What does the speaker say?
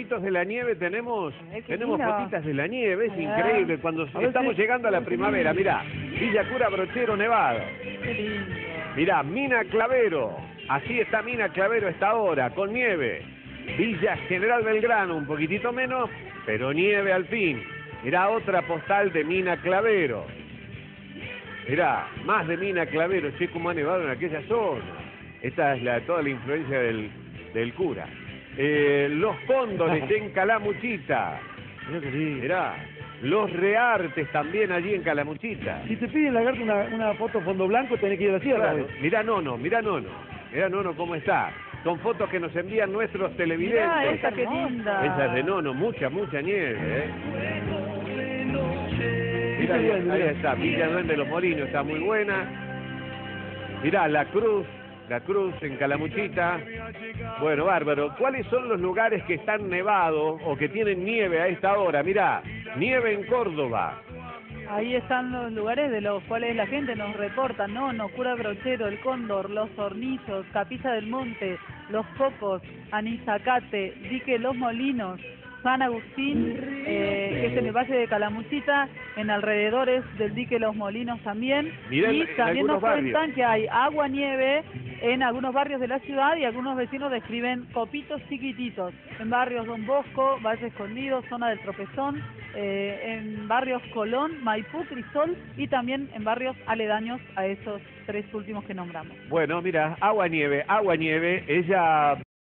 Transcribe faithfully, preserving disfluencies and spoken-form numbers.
fotitos de la nieve tenemos. Ay, tenemos fotitas de la nieve, es increíble. Cuando a estamos si... llegando a la primavera, mirá, Villa Cura Brochero Nevado. Mirá, Mina Clavero. Así está Mina Clavero a esta hora, con nieve. Villa General Belgrano, un poquitito menos, pero nieve al fin. Mirá otra postal de Mina Clavero. Mirá, más de Mina Clavero, che, cómo ha nevado en aquella zona. Esta es la, toda la influencia del, del cura. Eh, los Cóndores en Calamuchita. Mirá, los Reartes también allí en Calamuchita. Si te piden, Lagarto, una, una foto fondo blanco, tenés que ir a la sierra. Claro. Mirá Nono, mirá Nono. Mirá Nono cómo está. Son fotos que nos envían nuestros televidentes. Mirá, esa qué linda. Esas de Nono, mucha, mucha nieve, ¿eh? Mirá, ahí, ahí está, Villanuel de los Molinos está muy buena. Mirá, La Cruz. La Cruz en Calamuchita. Bueno, bárbaro. ¿Cuáles son los lugares que están nevados o que tienen nieve a esta hora? Mirá, nieve en Córdoba. Ahí están los lugares de los cuales la gente nos reporta, ¿no? Nono, Cura Brochero, El Cóndor, Los Hornillos, Capilla del Monte, Los Copos, Anizacate, Dique Los Molinos, San Agustín, eh, que es en el Valle de Calamuchita, en alrededores del Dique Los Molinos también. Mirá, y en, también en nos cuentan que hay agua, nieve en algunos barrios de la ciudad y algunos vecinos describen copitos chiquititos. En barrios Don Bosco, Valle Escondido, zona del Tropezón, eh, en barrios Colón, Maipú, Crisol y también en barrios aledaños a esos tres últimos que nombramos. Bueno, mira, agua, nieve, agua, nieve, ella...